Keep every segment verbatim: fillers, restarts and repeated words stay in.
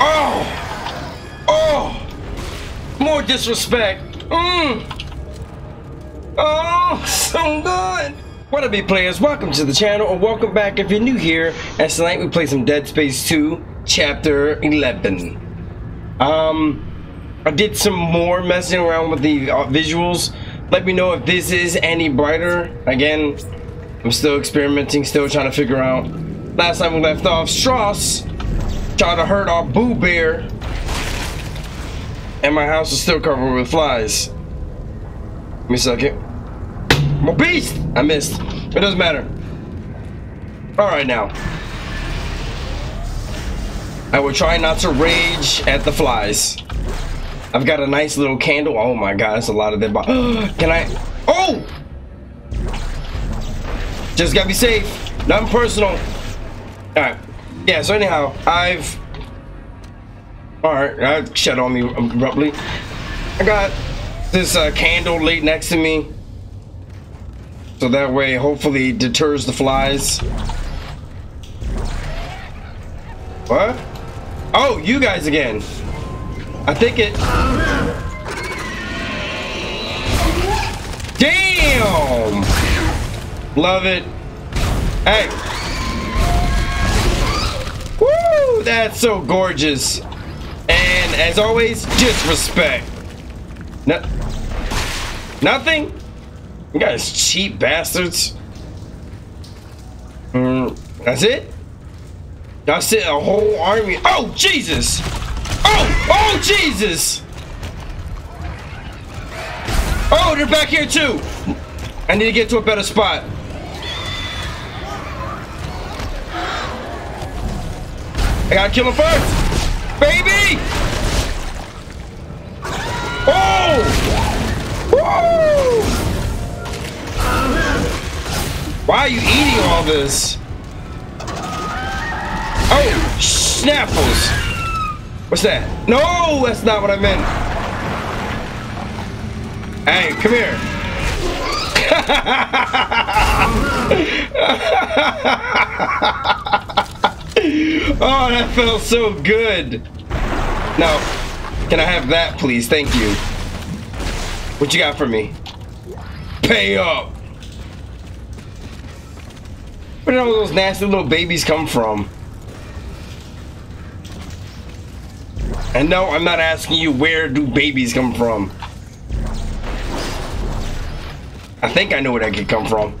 Oh! Oh! More disrespect. Mmm! Oh, so good! What up, players? Welcome to the channel, or welcome back if you're new here. And tonight we play some Dead Space two, Chapter eleven. Um, I did some more messing around with the uh, visuals. Let me know if this is any brighter. Again, I'm still experimenting, still trying to figure out. Last time we left off, Strauss tried to hurt our boo bear, and my house is still covered with flies. Give me a second. My beast! I missed. It doesn't matter. Alright now. I will try not to rage at the flies. I've got a nice little candle. Oh my god, that's a lot of them. Can I? Oh! Just gotta be safe. Nothing personal. Alright. Yeah, so anyhow, I've... Alright, that shut on me abruptly. I got... this uh, candle laid next to me, so that way hopefully it deters the flies. What? Oh, you guys again. I think it... Damn! Love it. Hey. Woo! That's so gorgeous. And as always, disrespect. No, nothing? You guys cheap bastards. Mm, that's it? Y'all sent a whole army. Oh, Jesus! Oh! Oh, Jesus! Oh, they're back here too! I need to get to a better spot. I gotta kill him first! Baby! Oh! Woo! Why are you eating all this? Oh, snaffles! What's that? No, that's not what I meant. Hey, come here. Oh, that felt so good. Now, can I have that, please? Thank you. What you got for me? Pay up. Where did all those nasty little babies come from? And no, I'm not asking you where do babies come from. I think I know where that could come from.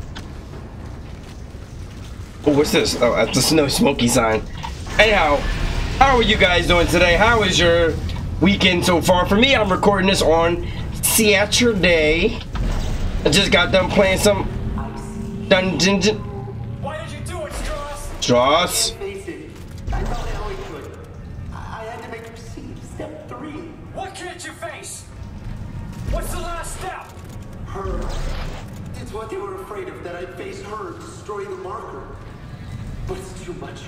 Oh, what's this? Oh, that's the snow smoky sign. Anyhow, how are you guys doing today? How is your weekend so far? For me, I'm recording this on Saturday. I just got done playing some dungeon. Why did you do it, Strauss? Strauss? I thought Ellie could. I had to make her see step three. What can't you face? What's the last step? Her. It's what they were afraid of, that I faced her, destroy the marker. But it's too much.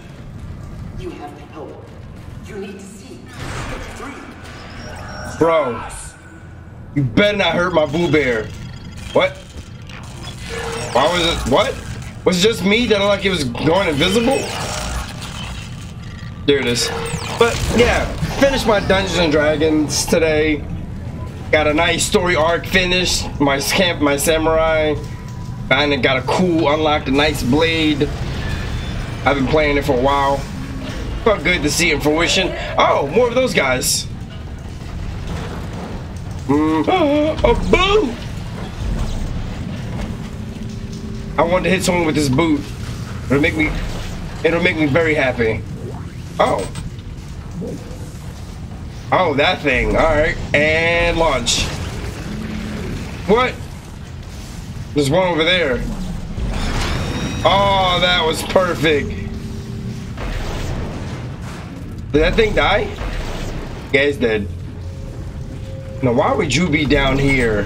You have to help. You need to see step three. Bro, you better not hurt my boo bear. What? Why was it? What? Was it just me that I like it was going invisible? There it is. But yeah, finished my Dungeons and Dragons today. Got a nice story arc finished. My camp, my samurai. Finally got a cool, unlocked a nice blade. I've been playing it for a while. Felt good to see it in fruition. Oh, more of those guys. Mm. Oh, a boot! I wanted to hit someone with this boot. It'll make me, it'll make me very happy. Oh. Oh, that thing. Alright. And launch. What? There's one over there. Oh, that was perfect. Did that thing die? Yeah, it's dead. Now, why would you be down here?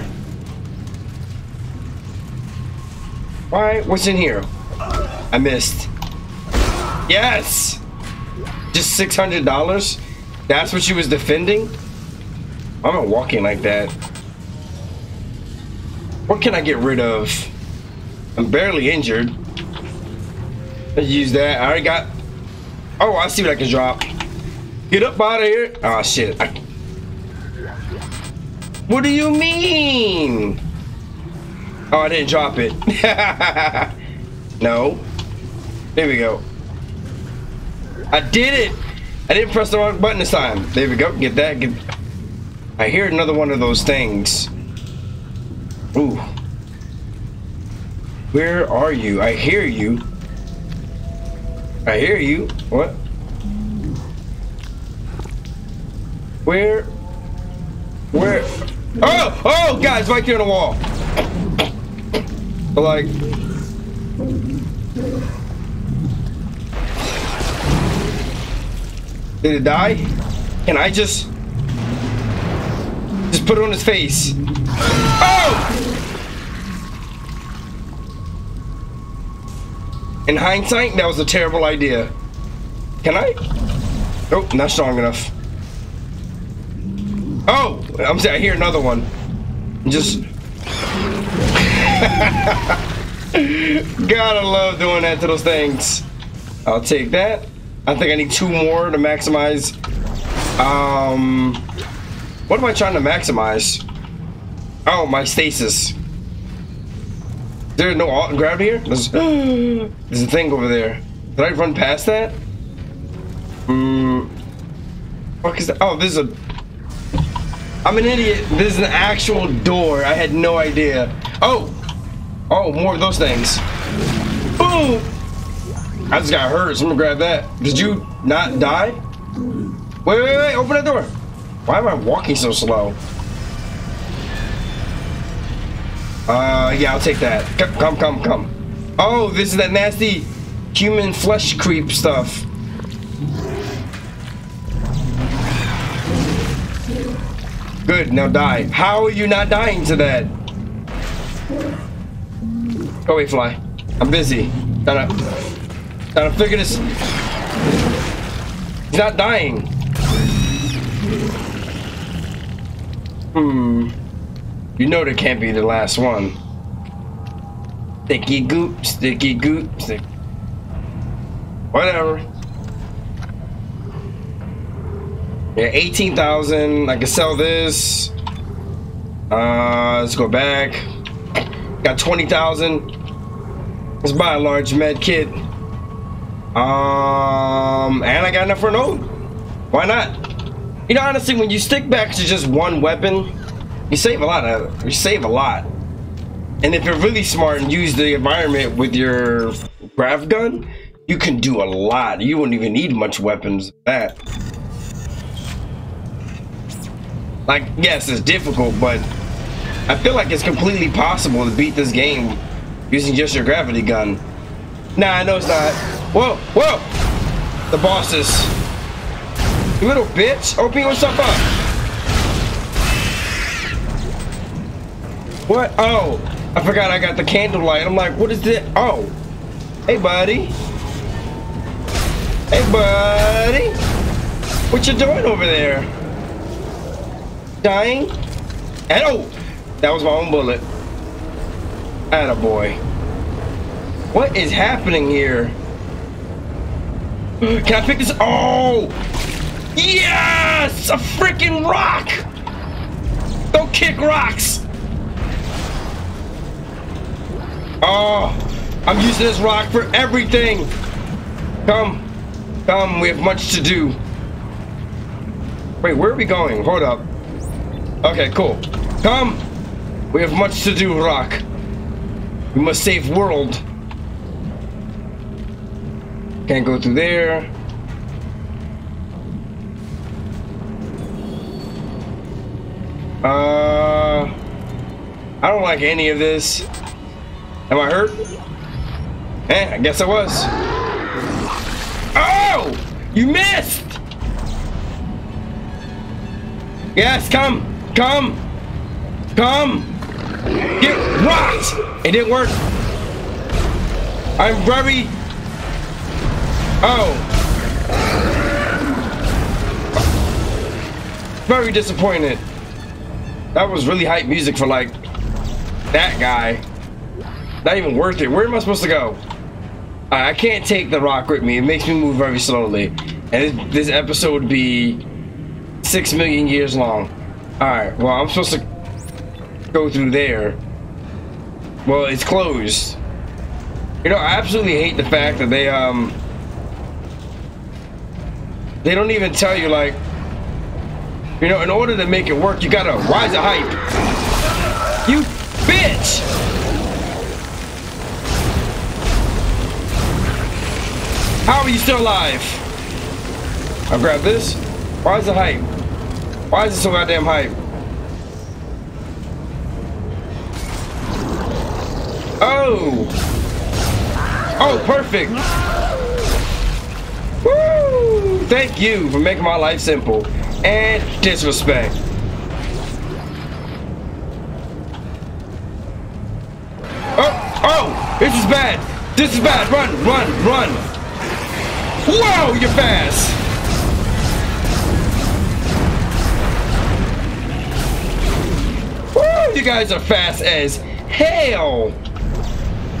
Why? What's in here? I missed. Yes! Just six hundred dollars? That's what she was defending? I'm not walking like that. What can I get rid of? I'm barely injured. Let's use that. I already got... Oh, I see what I can drop. Get up out of here. Ah, oh, shit. I... What do you mean? Oh, I didn't drop it. No. There we go. I did it. I didn't press the wrong button this time. There we go. Get that. Get... I hear another one of those things. Ooh. Where are you? I hear you. I hear you. What? Where? Where? Oh! Oh! God, it's right there on the wall. Like. Did it die? Can I just. Just put it on his face. Oh! In hindsight, that was a terrible idea. Can I? Nope, not strong enough. Oh, I'm sorry, I hear another one. Just. Gotta love doing that to those things. I'll take that. I think I need two more to maximize. Um, what am I trying to maximize? Oh, my stasis. There's no alt and grab here? There's, there's a thing over there. Did I run past that? Mm, what is that? Oh, this is a... I'm an idiot. This is an actual door. I had no idea. Oh! Oh, more of those things. Boom! I just got hurt, so I'm gonna grab that. Did you not die? Wait, wait, wait. Open that door. Why am I walking so slow? Uh, yeah, I'll take that. Come, come, come, come. Oh, this is that nasty human flesh creep stuff. Good, now die. How are you not dying to that? Go away, fly. I'm busy. Gotta, gotta figure this. He's not dying. Hmm. You know there can't be the last one. Sticky goop, sticky goop, stick. Whatever. Yeah, eighteen thousand. I can sell this. Uh, let's go back. Got twenty thousand. Let's buy a large med kit. Um, and I got enough for an ode. Why not? You know, honestly, when you stick back to just one weapon, you save a lot of, you save a lot. And if you're really smart and use the environment with your grav gun, you can do a lot. You wouldn't even need much weapons like that. Like, yes, it's difficult, but I feel like it's completely possible to beat this game using just your gravity gun. Nah, I know it's not. Whoa, whoa! The bosses. You little bitch. Open yourself up. What? Oh, I forgot I got the candlelight. I'm like, what is this? Oh, hey, buddy. Hey, buddy. What you doing over there? Dying? And oh, that was my own bullet. Attaboy. What is happening here? Can I pick this? Oh, yes! A freaking rock! Don't kick rocks! Oh, I'm using this rock for everything. Come, come, we have much to do. Wait, where are we going? Hold up. Okay, cool. Come, we have much to do, rock. We must save world. Can't go through there. Uh, I don't like any of this. Am I hurt? Eh, I guess I was. Oh! You missed! Yes, come! Come! Come! Get rocked! It didn't work. I'm very... Oh. Very disappointed. That was really hype music for, like, that guy. Not even worth it. Where am I supposed to go? I can't take the rock with me. It makes me move very slowly. And this episode would be six million years long. Alright, well, I'm supposed to go through there. Well, it's closed. You know, I absolutely hate the fact that they, um... they don't even tell you, like... You know, in order to make it work, you gotta rise to hype. You bitch! How are you still alive? I'll grab this. Why is it hype? Why is it so goddamn hype? Oh! Oh, perfect! Woo! Thank you for making my life simple. And disrespect. Oh! Oh! This is bad! This is bad! Run! Run! Run! Whoa! You're fast! Woo! You guys are fast as hell!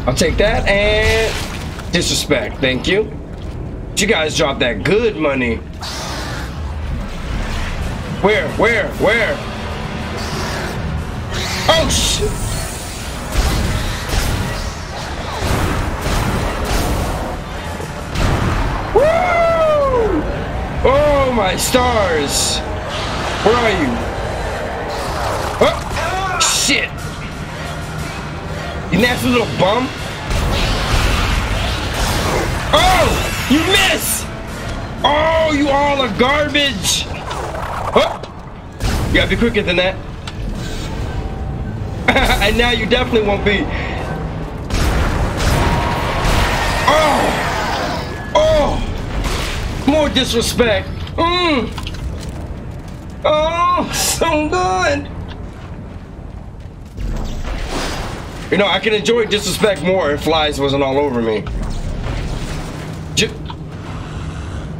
I'll take that and disrespect. Thank you. You guys dropped that good money. Where? Where? Where? Oh shit! Woo! Oh my stars! Where are you? Oh shit! You nasty little bum! Oh! You miss! Oh, you all are garbage! Oh! You gotta be quicker than that. And now you definitely won't be. Oh! Oh! More disrespect. Mmm! Oh, so good! You know, I can enjoy disrespect more if flies wasn't all over me. J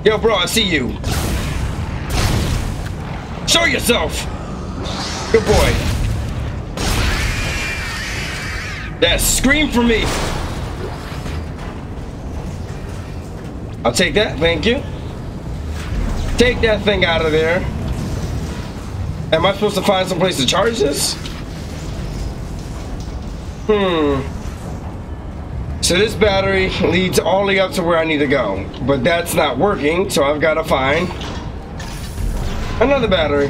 Yo, bro, I see you. Show yourself! Good boy. That scream for me. I'll take that, thank you. Take that thing out of there. Am I supposed to find some place to charge this? Hmm. So this battery leads all the way up to where I need to go, but that's not working, so I've got to find another battery.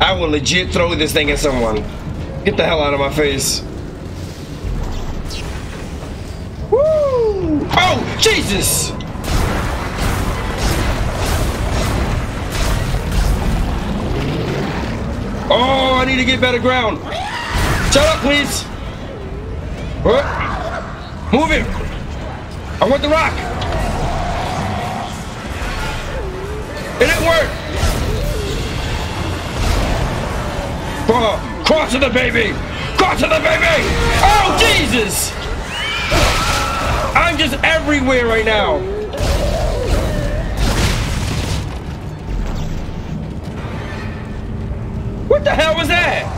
I will legit throw this thing at someone. Get the hell out of my face. Woo! Oh, Jesus! Oh, I need to get better ground. Shut up, please! What? Move him! I want the rock! It didn't work! Oh, cross to the baby! Cross to the baby! Oh, Jesus! I'm just everywhere right now! What the hell was that?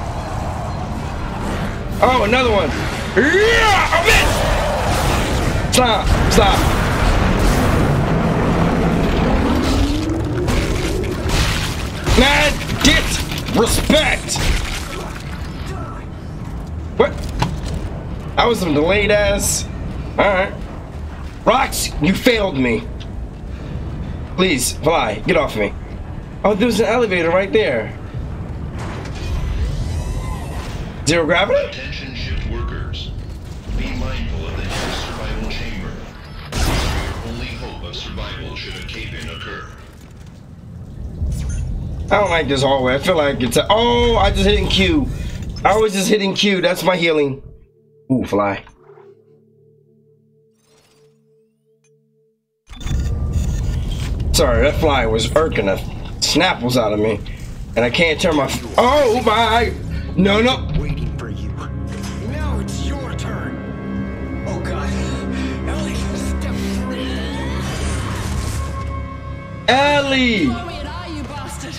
Oh, another one. Yeah, I missed. Stop, stop. Mad disrespect. What? That was some delayed ass. All right. Rocks, you failed me. Please, fly. Get off me. Oh, there's an elevator right there. Zero gravity? Attention shift workers. Be mindful of the nearest survival chamber. Your only hope of survival should a cave-in occur. I don't like this hallway. I feel like it's a oh, I just hitting Q. I was just hitting Q. That's my healing. Ooh, fly. Sorry, that fly was irking the snapples out of me. And I can't turn my oh my no no Ellie! You owe me an eye, you bastard.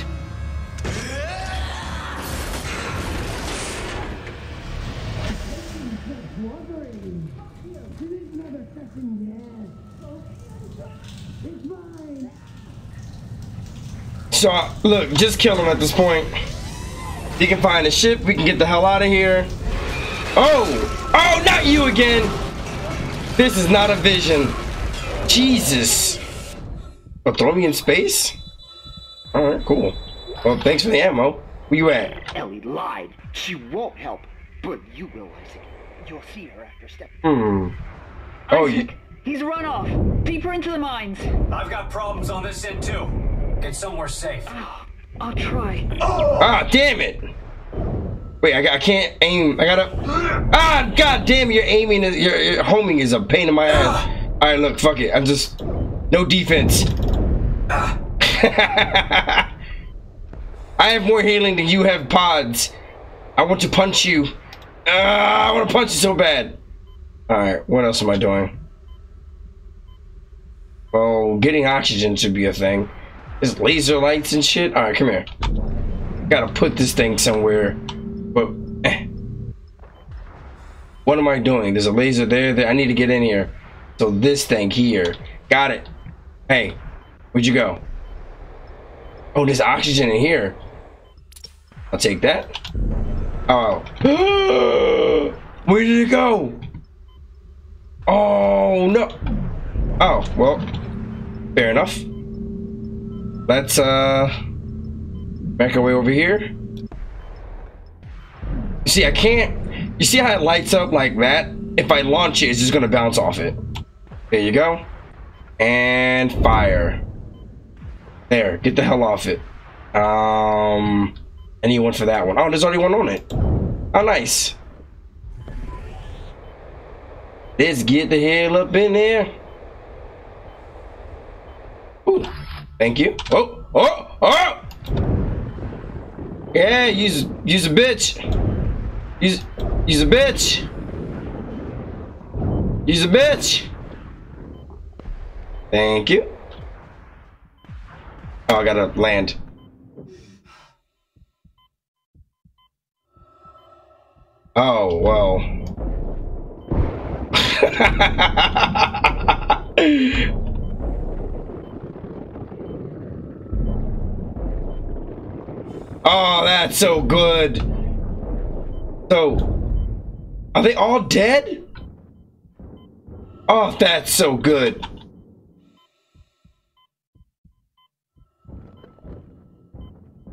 So, I, look, just kill him at this point. He can find a ship. We can get the hell out of here. Oh! Oh, not you again! This is not a vision. Jesus. Oh, throw me in space? Alright, cool. Well, thanks for the ammo. Where you at? Ellie lied. She won't help. But you will, Isaac. You'll see her after step. Hmm. Oh, Isaac, you... he's run off. Deeper into the mines. I've got problems on this end, too. Get somewhere safe. Oh, I'll try. Oh. Ah, damn it. Wait, I, I can't aim. I gotta... Ah, god damn, your aiming is... Your, your homing is a pain in my ass. Alright, look, fuck it. I'm just... No defense. I have more healing than you have pods. I want to punch you. Uh, I want to punch you so bad. Alright, what else am I doing? Well, getting oxygen should be a thing. There's laser lights and shit. Alright, come here. Gotta put this thing somewhere. But, eh. What am I doing? There's a laser there. There. I need to get in here. So this thing here. Got it. Hey, where'd you go? Oh, there's oxygen in here. I'll take that. Oh. Where did it go? Oh, no. Oh, well. Fair enough. Let's, uh... back our way over here. You see, I can't... You see how it lights up like that? If I launch it, it's just gonna bounce off it. There you go. And fire. There, get the hell off it. Um... I need one for that one. Oh, there's already one on it. Oh, nice. Let's get the hell up in there. Ooh, thank you. Oh, oh, oh! Yeah, use, use a bitch. Use, use a bitch. Use a bitch. Thank you. Oh, I gotta land. Oh, well. Oh, that's so good. So, are they all dead? Oh, that's so good.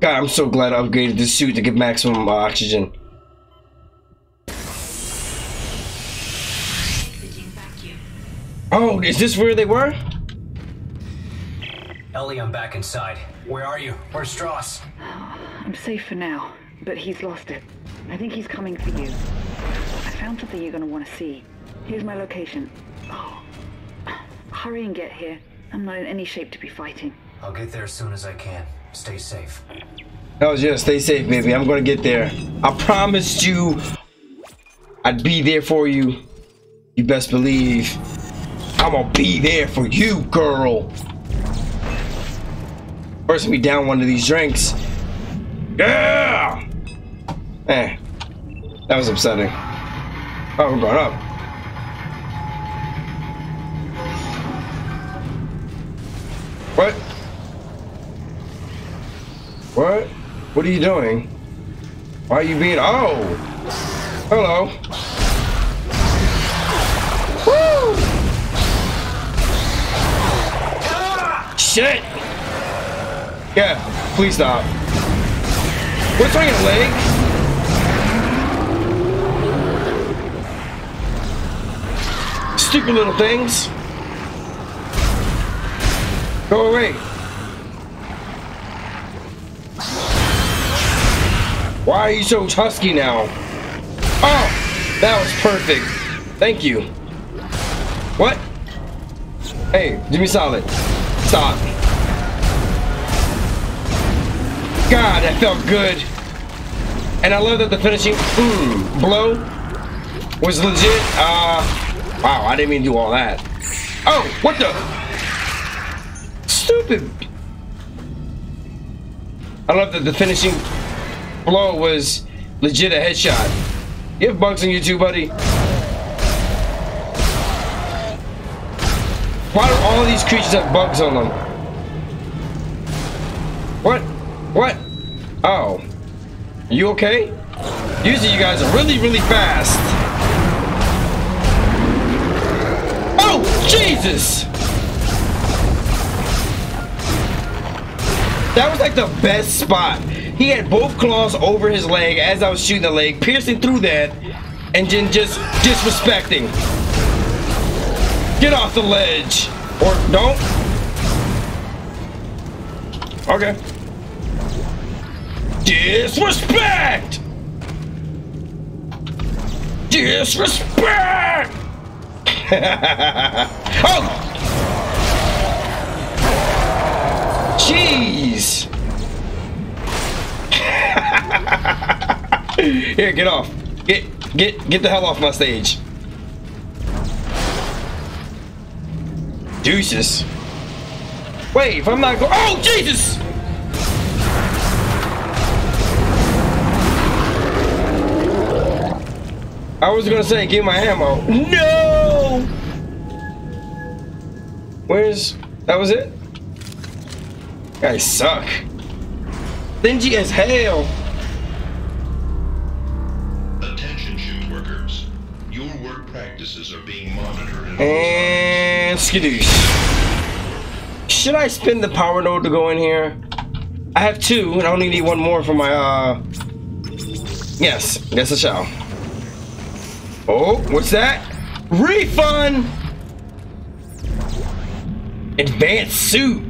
God, I'm so glad I upgraded this suit to get maximum uh, oxygen. Oh, is this where they were? Ellie, I'm back inside. Where are you? Where's Strauss? Oh, I'm safe for now, but he's lost it. I think he's coming for you. I found something you're gonna want to see. Here's my location. Oh, hurry and get here. I'm not in any shape to be fighting. I'll get there as soon as I can. Stay safe. Oh yeah, stay safe, baby. I'm gonna get there. I promised you I'd be there for you. You best believe. I'm gonna be there for you, girl. First, me down one of these drinks. Yeah! Eh. That was upsetting. Oh, we're going up. What? What? What are you doing? Why are you being... Oh! Hello. Woo! Shit! Yeah, please stop. What's on your leg? Stupid little things. Go away. Why are you so husky now? Oh! That was perfect. Thank you. What? Hey, do me solid. Stop. God, that felt good. And I love that the finishing mm, blow was legit. Uh, wow, I didn't mean to do all that. Oh, what the? Stupid. I love that the finishing blow was legit a headshot. You have bugs on you too, buddy. Why do all these creatures have bugs on them? What? What? Oh. You okay? Usually you guys are really, really fast. Oh, Jesus! That was like the best spot. He had both claws over his leg as I was shooting the leg, piercing through that, and then just disrespecting. Get off the ledge! Or don't. Okay. Disrespect! Disrespect! Oh! Jeez! Here, get off. Get, get, get the hell off my stage. Deuces. Wait, if I'm not going. Oh, Jesus! I was gonna say, give my ammo. No! Where's. That was it? You guys suck. Stingy as hell. Attention, shoot workers. Your work practices are being monitored. And skidoosh. Should I spend the power node to go in here? I have two, and I only need one more for my, uh... Yes, yes I shall. Oh, what's that? Refund! Advanced suit!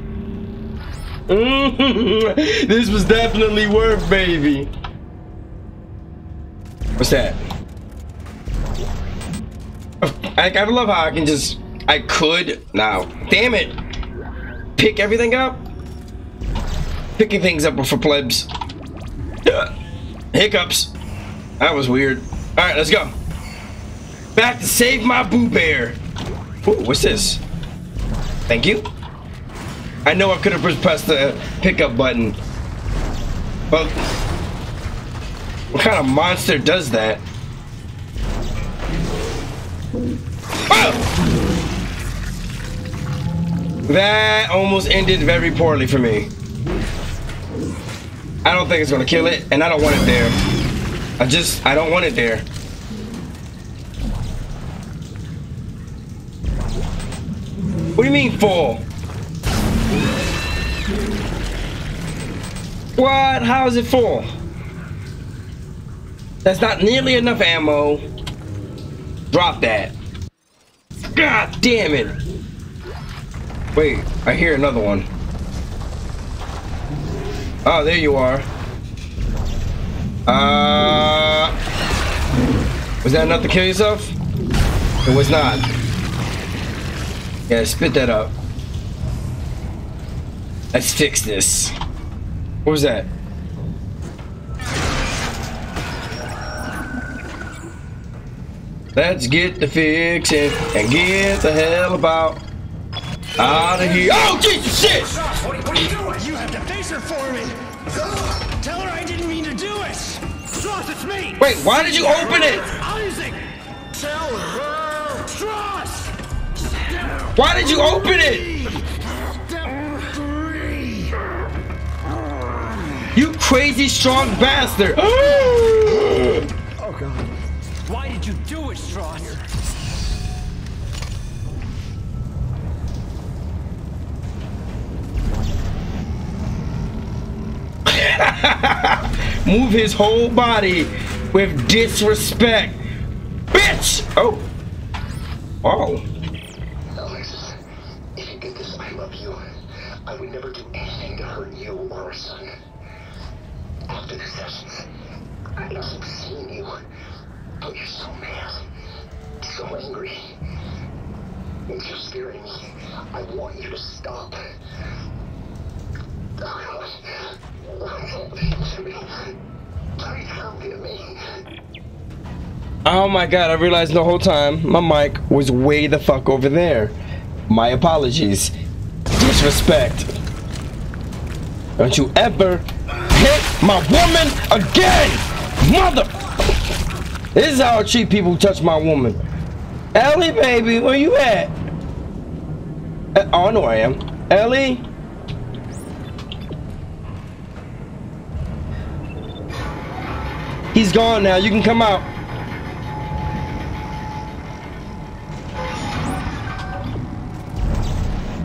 Mm-hmm. This was definitely worth, baby. What's that? I gotta love how I can just... I could... Now, damn it! Pick everything up. Picking things up for plebs. Ugh. Hiccups. That was weird. All right, let's go. Back to save my boo bear. Ooh, what's this? Thank you. I know I could have pressed the pickup button. But what kind of monster does that? Oh! That almost ended very poorly for me. I don't think it's gonna kill it, and I don't want it there. I just, I don't want it there. What do you mean full? What? How is it full? That's not nearly enough ammo. Drop that. God damn it. Wait, I hear another one. Oh, there you are. Uh, was that enough to kill yourself? It was not. Yeah, spit that up. Let's fix this. What was that? Let's get the fixin' and get the hell about. Out of here. Oh, Jesus, shit! Stross, what, what are you doing? You have to face her for me. Ugh. Tell her I didn't mean to do it. Stross, it's me. Wait, why did you open it? Isaac. Tell her. Stross. Why did you open it? Step three. You crazy strong bastard. Oh, God. Why did you do it, Stross? Move his whole body with disrespect, bitch. Oh, oh. Alex, if you did this, I love you. I would never do anything to hurt you or our son. After the sessions, I keep seeing you, but you're so mad, so angry. You're scaring me. I want you to stop. Oh, God. Oh my God, I realized the whole time my mic was way the fuck over there. My apologies. Disrespect. Don't you ever hit my woman again, mother. This is how I treat people who touch my woman. Ellie, baby, where you at? Oh, I know I am. Ellie? He's gone now. You can come out.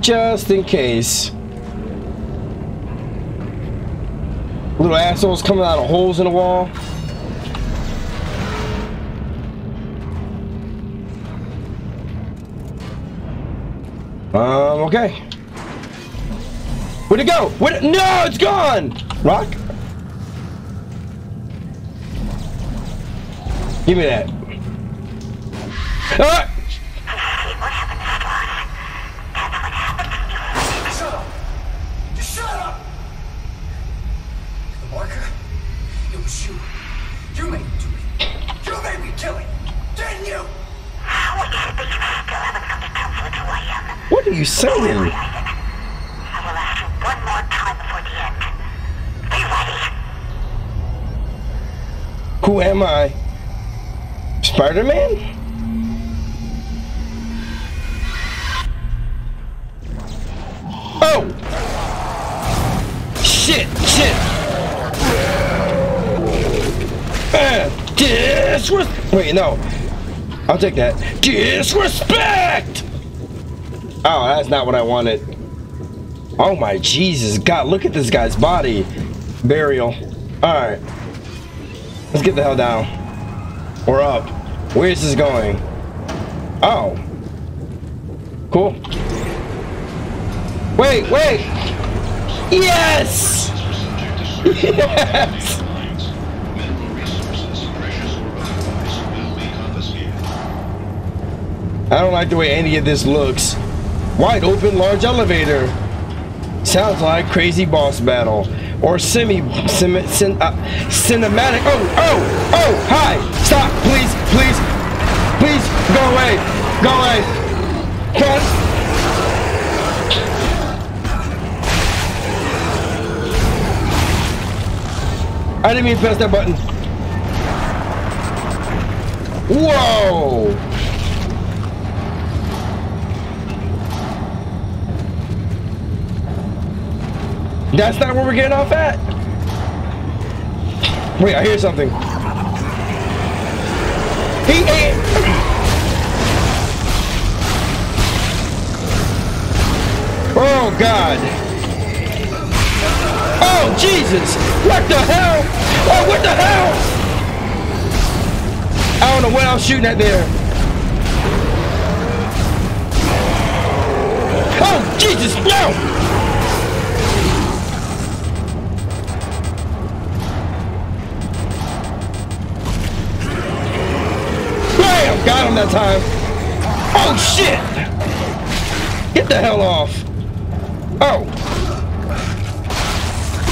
Just in case. Little assholes coming out of holes in the wall. Um, okay. Where'd it go? Where'd it? No, it's gone! Rock? Give me that. Ah! You saying? I will ask you one more time before the end. Be ready. Who am I? Spider-Man? Oh! Shit! Shit! Uh, disrespect! Wait, no. I'll take that. Disrespect! Oh, that's not what I wanted. Oh my Jesus, God, look at this guy's body. Burial. Alright. Let's get the hell down. Or up. Where is this going? Oh. Cool. Wait, wait! Yes! Yes! I don't like the way any of this looks. Wide open large elevator. Sounds like crazy boss battle or semi sim, sim, uh, cinematic. Oh, oh, oh, hi. Stop, please, please, please go away. Go away. Cut. I didn't mean to press that button. Whoa. That's not where we're getting off at. Wait, I hear something. He ate. Oh God. Oh Jesus. What the hell? Oh, what the hell? I don't know what I was shooting at there. Oh Jesus, no. Got him that time. Oh shit! Get the hell off. Oh.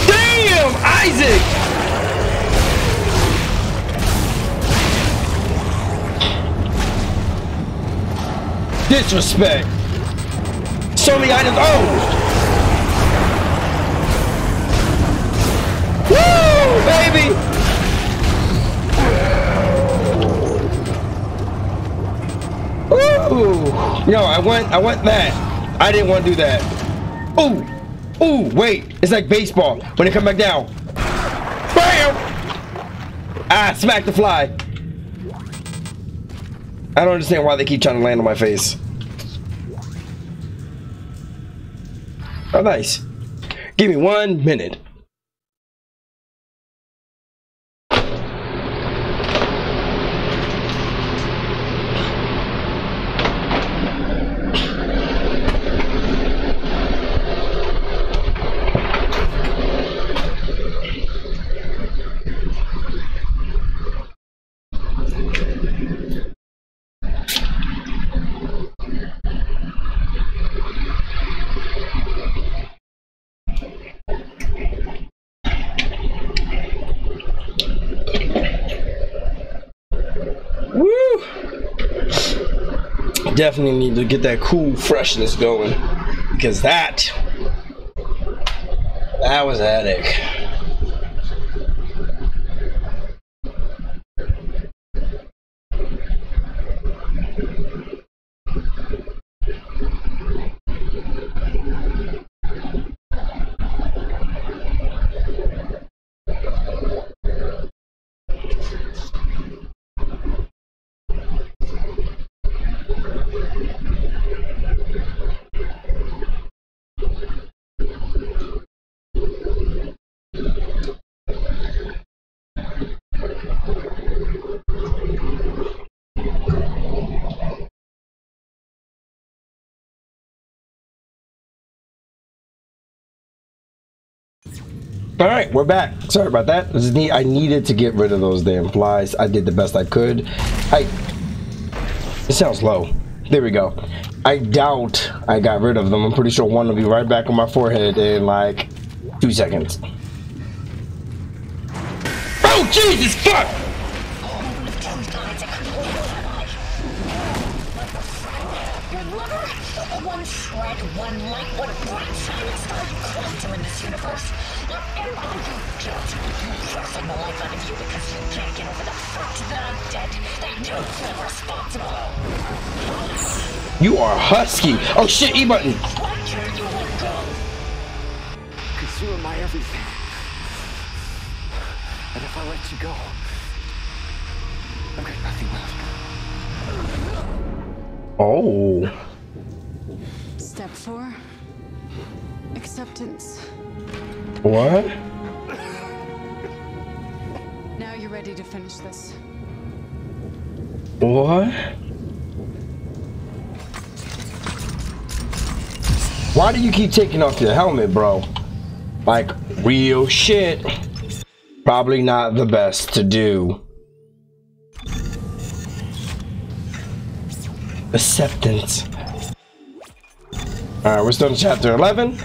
Damn, Isaac! Disrespect. So many items. Oh! Woo, baby! No, I want, I want that. I didn't want to do that. Ooh, ooh, wait. It's like baseball when it comes back down. Bam! Ah, smack the fly. I don't understand why they keep trying to land on my face. Oh, nice. Give me one minute. Definitely need to get that cool freshness going, because that that was attic. All right, we're back. Sorry about that. This is neat. I needed to get rid of those damn flies. I did the best I could. I. It sounds low. There we go. I doubt I got rid of them. I'm pretty sure one will be right back on my forehead in like two seconds. Oh, Jesus fuck! One shred, one light, what a bright shining star you clung to in this universe. Not everyone you've killed, you're forcing the life out of you because you can't get over the fact that I'm dead, that you're still responsible. You are husky. Oh shit, E button. One year you would go. Because you are my everything. And if I let you go, I've got nothing left. Oh. Step four, acceptance. What? Now you're ready to finish this. What? Why do you keep taking off your helmet, bro? Like, real shit. Probably not the best to do. Acceptance. Alright, we're still in chapter eleven.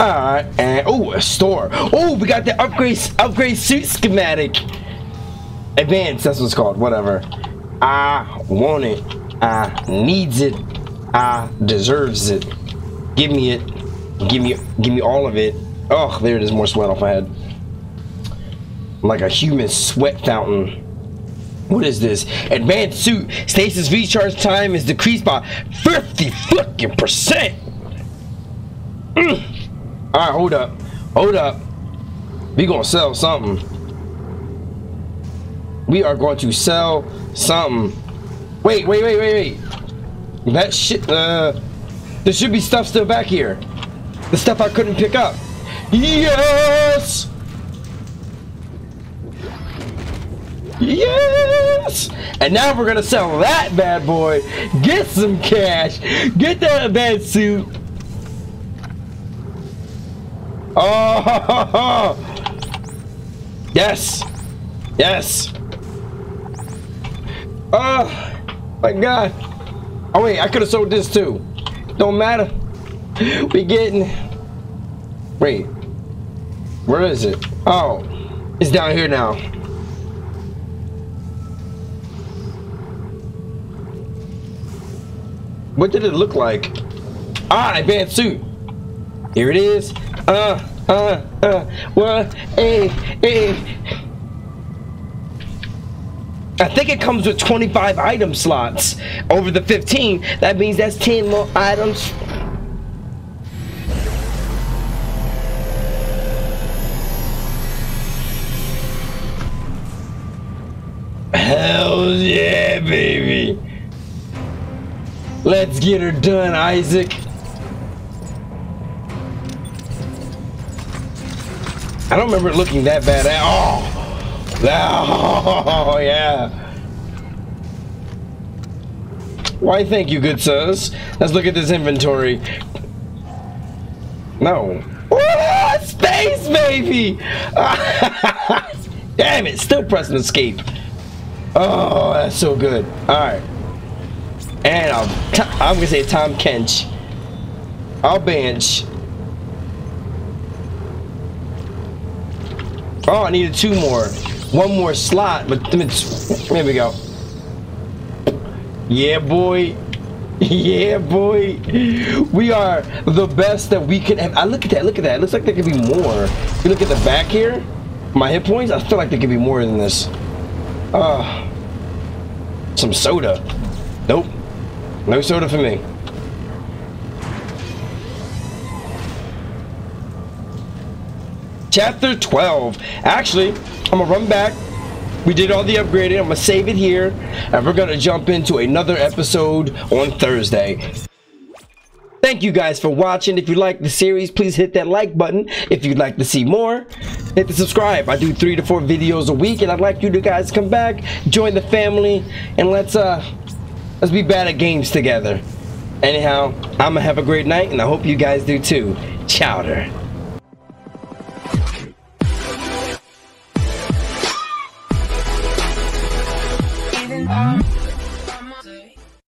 Alright, and oh, a store. Oh, we got the upgrade upgrade suit schematic. Advanced, that's what it's called. Whatever. I want it. I needs it. I deserves it. Give me it. Give me give me all of it. Oh, there it is, more sweat off my head. Like a human sweat fountain. What is this? Advanced suit. Stasis recharge time is decreased by fifty fucking percent. Mm. All right, hold up, hold up. We gonna sell something. We are going to sell something. Wait, wait, wait, wait, wait. That shit. Uh, there should be stuff still back here. The stuff I couldn't pick up. Yes. Yes. And now we're gonna sell that bad boy. Get some cash. Get that bad suit. Oh, ho, ho, ho. Yes, yes. Oh my God. Oh wait, I could have sold this too. Don't matter. We getting. Wait, where is it? Oh, it's down here now. What did it look like? Ah, advanced suit. Here it is. Uh, uh, uh, what? Hey, hey. I think it comes with twenty-five item slots over the fifteen. That means that's ten more items. Hell yeah, baby. Let's get her done, Isaac. I don't remember it looking that bad at all. Oh, yeah. Why, thank you, good sirs. Let's look at this inventory. No. Ooh, space, baby! Damn it, still pressing escape. Oh, that's so good. Alright. And I'll t I'm gonna say Tom Kench. I'll bench. Oh, I needed two more. One more slot, but there we go. Yeah, boy. Yeah, boy. We are the best that we could have. I look at that, look at that. It looks like there could be more. If you look at the back here, my hit points, I feel like there could be more than this. Uh, some soda. Nope. No soda for me. Chapter twelve. Actually, I'm gonna run back. We did all the upgrading. I'm gonna save it here, and we're gonna jump into another episode on Thursday. Thank you guys for watching. If you like the series, please hit that like button. If you'd like to see more, hit the subscribe. I do three to four videos a week, and I'd like you to guys come back, join the family, and let's uh let's be bad at games together. Anyhow, I'm gonna have a great night, and I hope you guys do too. Chowder. Um,